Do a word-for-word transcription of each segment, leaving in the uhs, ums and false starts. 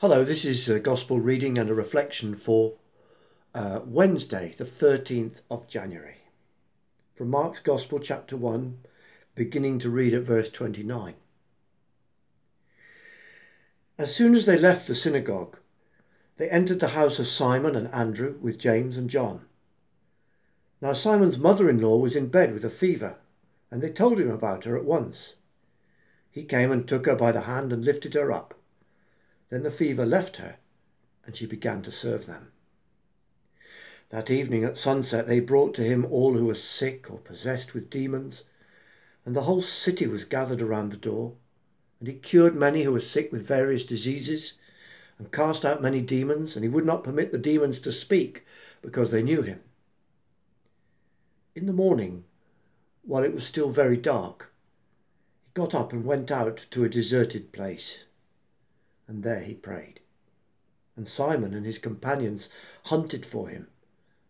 Hello, this is a Gospel reading and a reflection for uh, Wednesday, the thirteenth of January. From Mark's Gospel, chapter one, beginning to read at verse twenty-nine. As soon as they left the synagogue, they entered the house of Simon and Andrew with James and John. Now Simon's mother-in-law was in bed with a fever, and they told him about her at once. He came and took her by the hand and lifted her up. Then the fever left her, and she began to serve them. That evening at sunset they brought to him all who were sick or possessed with demons, and the whole city was gathered around the door. And he cured many who were sick with various diseases, and cast out many demons, and he would not permit the demons to speak, because they knew him. In the morning, while it was still very dark, he got up and went out to a deserted place. And there he prayed. And Simon and his companions hunted for him.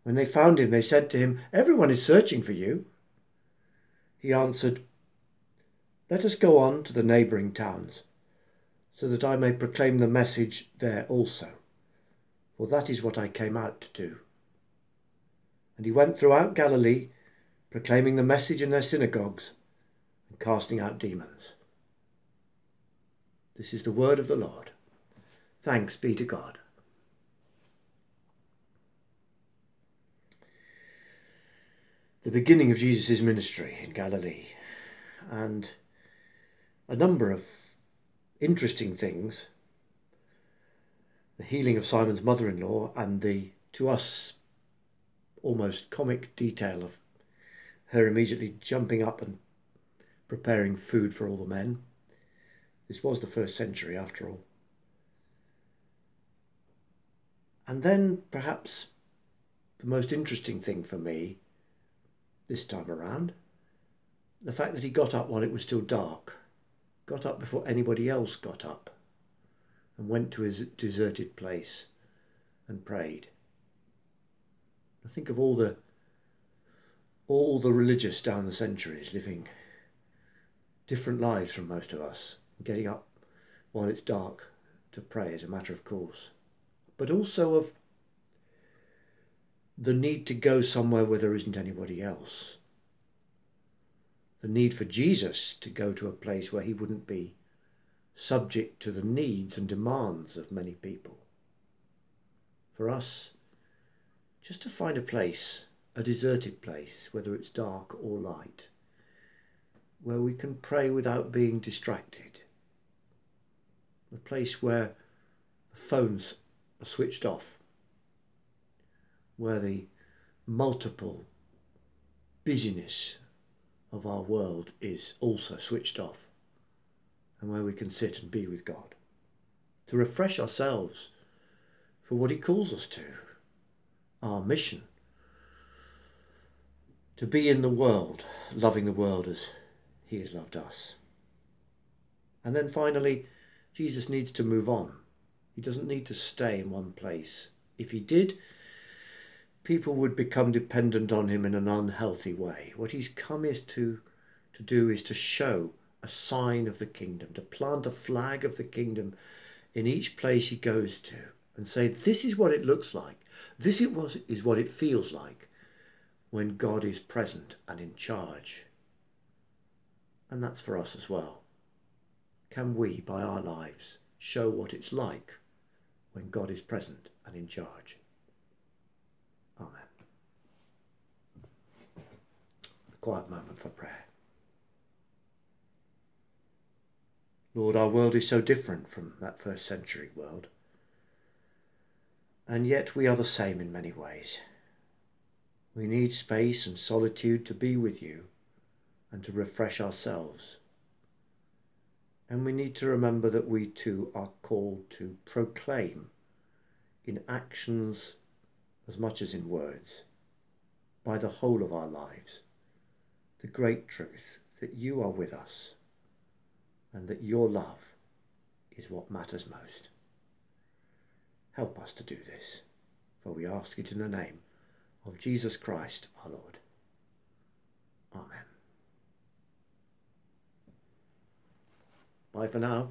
When they found him, they said to him, "Everyone is searching for you." He answered, "Let us go on to the neighbouring towns, so that I may proclaim the message there also, for that is what I came out to do." And he went throughout Galilee, proclaiming the message in their synagogues and casting out demons. This is the word of the Lord. Thanks be to God. The beginning of Jesus' ministry in Galilee, and a number of interesting things. The healing of Simon's mother-in-law and the, to us, almost comic detail of her immediately jumping up and preparing food for all the men. This was the first century after all. And then perhaps the most interesting thing for me this time around, the fact that he got up while it was still dark, got up before anybody else got up, and went to his deserted place and prayed. I think of all the all the religious down the centuries living different lives from most of us. Getting up while it's dark to pray is a matter of course, but also of the need to go somewhere where there isn't anybody else. The need for Jesus to go to a place where he wouldn't be subject to the needs and demands of many people. For us, just to find a place, a deserted place, whether it's dark or light, where we can pray without being distracted. A place where the phones are switched off, where the multiple busyness of our world is also switched off, and where we can sit and be with God, to refresh ourselves for what he calls us to, our mission, to be in the world, loving the world as he has loved us. And then finally, Jesus needs to move on. He doesn't need to stay in one place. If he did, people would become dependent on him in an unhealthy way. What he's come is to, to do is to show a sign of the kingdom, to plant a flag of the kingdom in each place he goes to and say, this is what it looks like. This it was, is what it feels like when God is present and in charge. And that's for us as well. Can we, by our lives, show what it's like when God is present and in charge? Amen. A quiet moment for prayer. Lord, our world is so different from that first century world, and yet we are the same in many ways. We need space and solitude to be with you, and to refresh ourselves. And we need to remember that we too are called to proclaim in actions as much as in words, by the whole of our lives, the great truth that you are with us and that your love is what matters most. Help us to do this, for we ask it in the name of Jesus Christ our Lord. Amen. Bye for now.